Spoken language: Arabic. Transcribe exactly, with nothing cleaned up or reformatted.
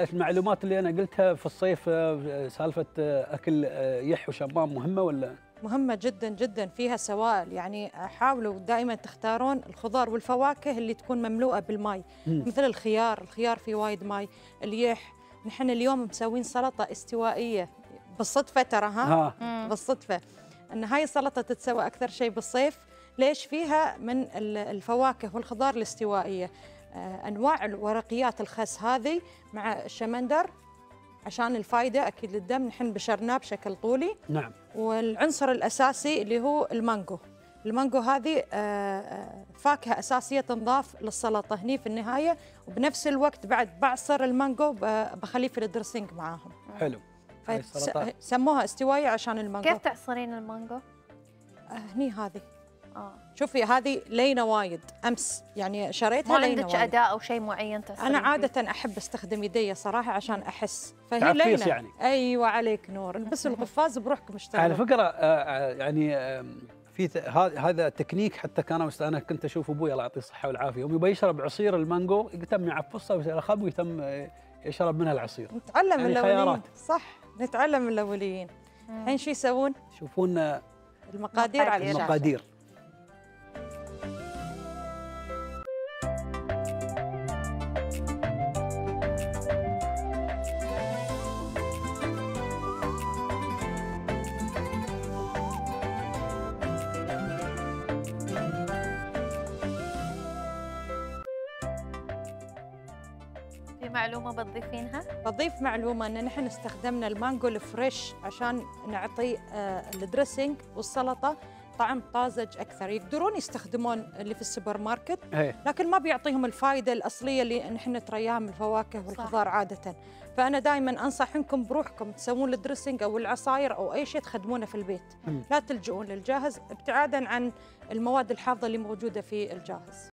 المعلومات اللي أنا قلتها في الصيف، سالفة أكل يح وشمام مهمة ولا؟ مهمة جدا جدا، فيها سوائل، يعني حاولوا دائما تختارون الخضار والفواكه اللي تكون مملوءة بالماء، مثل الخيار، الخيار فيه وايد ماء، اليح. نحن اليوم مسوين سلطة استوائية بالصدفة، ترى ها بالصدفة أن هاي السلطة تتسوى أكثر شيء بالصيف. ليش؟ فيها من الفواكه والخضار الاستوائية، أنواع الورقيات الخس هذه مع الشمندر عشان الفايدة أكيد للدم، نحن بشرناه بشكل طولي. نعم. والعنصر الأساسي اللي هو المانجو، المانجو هذه فاكهة أساسية تنضاف للسلطة هني في النهاية، وبنفس الوقت بعد بعصر المانجو بخليه في الدرسينج معاهم. حلو. سموها استوائية عشان المانجو. كيف تعصرين المانجو؟ هني هذه. آه. شوفي هذه لينة وايد، امس يعني شريتها لينة. ما عندك اداء او شيء معين تصير؟ انا عادة احب استخدم يدي صراحة عشان احس، فهي لينة يعني. ايوه عليك نور، البس القفاز بروحكم اشتغلوا. على فكرة آه يعني آه في هذا التكنيك، حتى كان انا كنت اشوف ابوي الله يعطيه الصحة والعافية، يوم يبي يشرب عصير المانجو يتم يعفصها ويصير خب ويتم يشرب منها العصير. نتعلم يعني الاوليين خيارات. صح، نتعلم الاوليين. الحين شو يسوون؟ يشوفون المقادير على الشاشة. المقادير. معلومة بتضيفينها؟ بضيف معلومة أن نحن استخدمنا المانجو الفريش عشان نعطي الدريسنج والسلطة طعم طازج أكثر. يقدرون يستخدمون اللي في السوبر ماركت، لكن ما بيعطيهم الفائدة الأصلية اللي نحن نترياها من الفواكه والخضار عادة. فأنا دائما أنصح إنكم بروحكم تسوون الدريسنج أو العصاير أو أي شيء تخدمونه في البيت، لا تلجؤون للجاهز ابتعادا عن المواد الحافظة اللي موجودة في الجاهز.